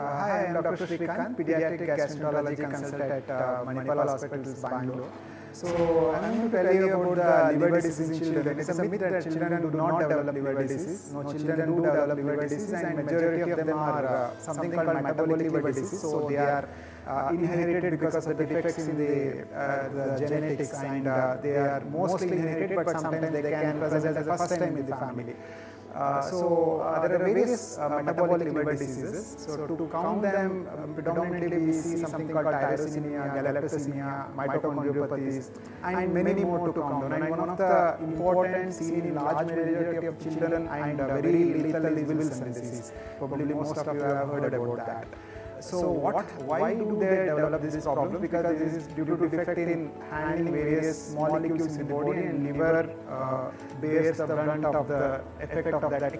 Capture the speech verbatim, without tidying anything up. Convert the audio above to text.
Uh, hi, I am Doctor Srikant, Pediatric Gastroenterology Consultant at uh, Manipal Hospital, Bangalore. So, so I am going to tell you about the liver disease in children. It is a myth that children do not develop liver disease. No, children do develop liver disease, and majority of them are uh, something called metabolic liver disease. So they are uh, inherited because of the defects in the, uh, the genetics, and uh, they are mostly inherited, but sometimes they can present as the first time in the family. Uh, so uh, there are various uh, metabolic liver diseases. So to count them, um, predominantly we see something called tyrosinemia, galactosemia, mitochondriopathies, and many more to count on. And one of the important seen in large majority of children and uh, very lethal is Wilson's disease. Probably most of you have heard about that. So what, why do they develop this problem? Because this is due to defect in handling various molecules in the body, and liver uh, bears the brunt of the effect of that.